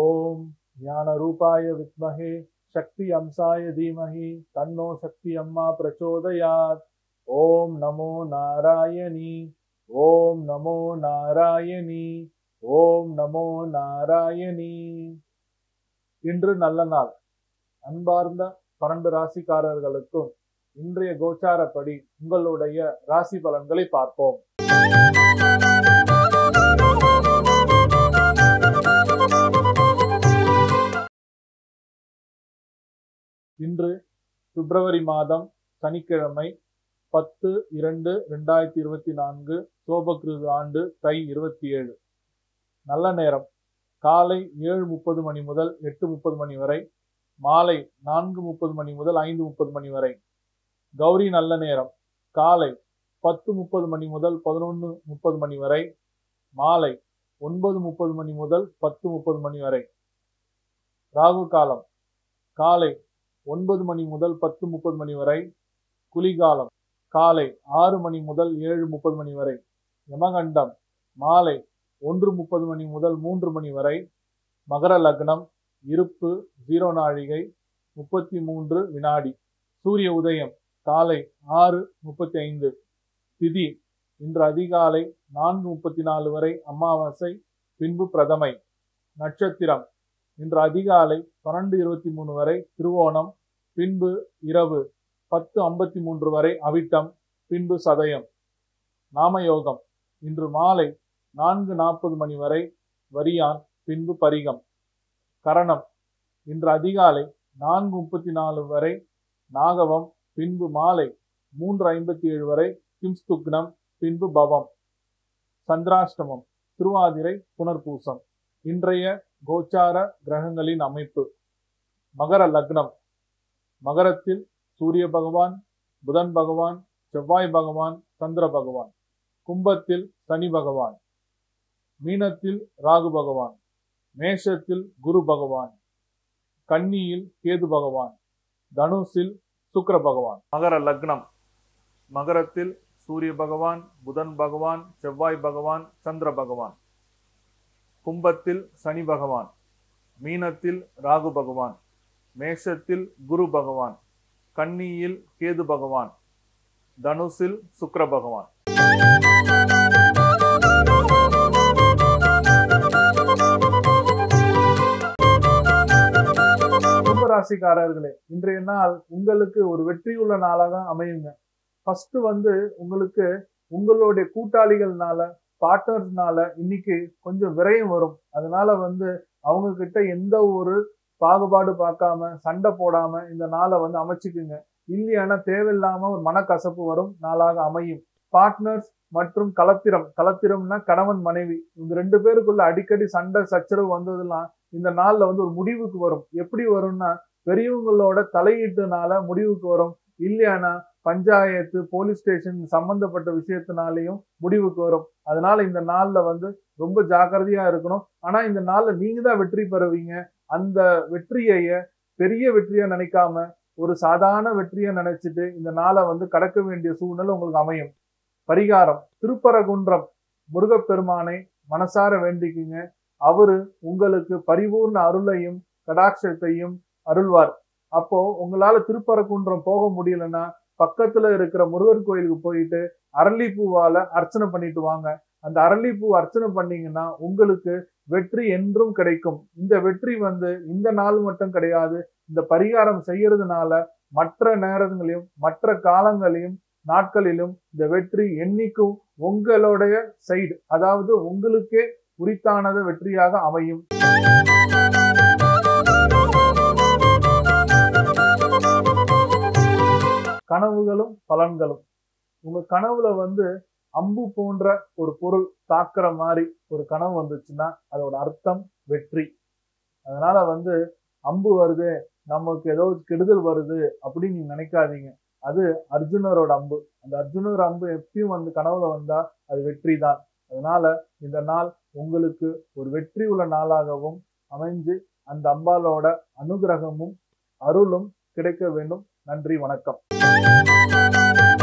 ஓம் ஞான ரூபாய வித்மஹே சக்தி அம்சாய தீமஹி தன்னோ சக்தி அம்மா பிரச்சோதயாத். ஓம் நமோ நாராயணி, ஓம் நமோ நாராயணி, ஓம் நமோ நாராயணி. இன்று நல்ல நாள். அன்பார்ந்த 12 ராசிக்காரர்களுக்கும் இன்றைய கோச்சாரப்படி உங்களுடைய ராசி பலன்களை பார்ப்போம். இன்று பிப்ரவரி மாதம் சனிக்கிழமை 10/2/2024 சோபகிருது ஆண்டு தை 27. நல்ல நேரம் காலை 7:30 மணி முதல் 8:30 மணி வரை, மாலை 4:30 மணி முதல் 5:30 மணி வரை. கௌரி நல்ல நேரம் காலை 10:30 மணி முதல் 11:30 மணி வரை, மாலை 9:30 மணி முதல் 10:30 மணி வரை. ராகு காலம் காலை 9 மணி முதல் 10:30 மணி வரை, குளிகாலம் காலை 6 மணி முதல் 7:30 மணி வரை. யமகண்டம் மாலை 1:30 மணி முதல் 3 மணி வரை. மகர லக்னம் இருப்பு 0 நாழிகை 33 வினாடி. சூரிய உதயம் காலை 6:35. திதி இன்று அதிகாலை 4:34 வரை அமாவாசை, பின்பு பிரதமை. நட்சத்திரம் இன்று அதிகாலை 12:23 வரை திருவோணம், பின்பு இரவு 10:53 வரை அவிட்டம், பின்பு சதயம். நாமயோகம் இன்று மாலை 4:40 மணி வரை வரியான், பின்பு பரிகம். கரணம் இன்று அதிகாலை 4:34 வரை நாகவம், பின்பு மாலை 3:57 வரை கிம்ஸ்துக்னம், பின்பு பவம். சந்திராஷ்டமம் திருவாதிரை புனர்பூசம். இன்றைய கோச்சார கிரகங்களின் அமைப்பு. மகர லக்னம் மகரத்தில் சூரிய பகவான், புதன் பகவான், செவ்வாய் பகவான், சந்திர பகவான். கும்பத்தில் சனி பகவான், மீனத்தில் ராகு பகவான், மேஷத்தில் குரு பகவான், கன்னியில் கேது பகவான், தனுசில் சுக்கிர பகவான். மகர லக்னம் மகரத்தில் சூரிய பகவான், புதன் பகவான், செவ்வாய் பகவான், சந்திர பகவான். கும்பத்தில் சனி பகவான், மீனத்தில் ராகு பகவான், மேஷத்தில் குரு பகவான், கன்னியில் கேது பகவான், தனுசில் சுக்கிர பகவான். கும்பராசிக்காரர்களே, இன்றைய நாள் உங்களுக்கு ஒரு வெற்றியுள்ள நாளாக அமையுங்க. ஃபர்ஸ்ட் உங்களுக்கு உங்களுடைய கூட்டாளிகள்னால, பார்ட்னர்ஸ்னால இன்னைக்கு கொஞ்சம் விரயம் வரும். அதனால அவங்க கிட்ட எந்த ஒரு பாகுபாடு பார்க்காம சண்டை போடாம இந்த நாளை அமைச்சுக்குங்க. இல்லையானா தேவையில்லாம ஒரு மனக்கசப்பு வரும் நாளாக அமையும். பார்ட்னர்ஸ் மற்றும் கலத்திரம்னா கணவன் மனைவி, இந்த 2 பேருக்குள்ள அடிக்கடி சண்டை சச்சரவு வந்ததெல்லாம் இந்த நாள்ல ஒரு முடிவுக்கு வரும். எப்படி வரும்னா பெரியவங்களோட தலையீட்டுனால முடிவுக்கு வரும். இல்லையானா பஞ்சாயத்து, போலீஸ் ஸ்டேஷன் சம்பந்தப்பட்ட விஷயத்தினாலையும் முடிவுக்கு வரும். அதனால இந்த நாள்ல ரொம்ப ஜாக்கிரதையா இருக்கணும். ஆனா இந்த நாள்ல நீங்க தான் வெற்றி பெறுவீங்க. அந்த வெற்றியைய பெரிய வெற்றியா நினைக்காம ஒரு சாதாரண வெற்றியை நினைச்சிட்டு இந்த நாளை கடக்க வேண்டிய சூழ்நிலை உங்களுக்கு அமையும். பரிகாரம் திருப்பரங்குன்றம் முருகப்பெருமானை மனசார வேண்டிக்குங்க. அவரு உங்களுக்கு பரிபூர்ண அருளையும் கடாட்சத்தையும் அருள்வார். அப்போ உங்களால திருப்பரங்குன்றம் போக முடியலன்னா பக்கத்துல இருக்கிற முருகன் கோயிலுக்கு போயிட்டு அரளிப்பூவால அர்ச்சனை பண்ணிட்டு வாங்க. அந்த அரளிப்பூ அர்ச்சனை பண்ணீங்கன்னா உங்களுக்கு வெற்றி என்றும் கிடைக்கும். இந்த வெற்றி இந்த நாள் மட்டும் கிடையாது. இந்த பரிகாரம் செய்யறதுனால மற்ற நேரங்களையும் மற்ற காலங்களையும் நாட்களிலும் இந்த வெற்றி என்னைக்கும் உங்களுடைய சைடு, அதாவது உங்களுக்கே உரித்தானது வெற்றியாக அமையும். கனவுகளும் பலன்களும். உங்க கனவுல அம்பு போன்ற ஒரு பொருள் தாக்குற மாதிரி ஒரு கனவு வந்துச்சுன்னா அதோட அர்த்தம் வெற்றி. அதனால அம்பு வருது, நமக்கு ஏதோ கெடுதல் வருது அப்படின்னு நீங்க நினைக்காதீங்க. அது அர்ஜுனரோட அம்பு. அந்த அர்ஜுனர் அம்பு எப்பயும் கனவுல வந்தா அது வெற்றி தான். அதனால இந்த நாள் உங்களுக்கு ஒரு வெற்றி உள்ள நாளாகவும் அமைஞ்சு அந்த அம்பாலோட அனுகிரகமும் அருளும் கிடைக்க வேண்டும். நன்றி, வணக்கம்.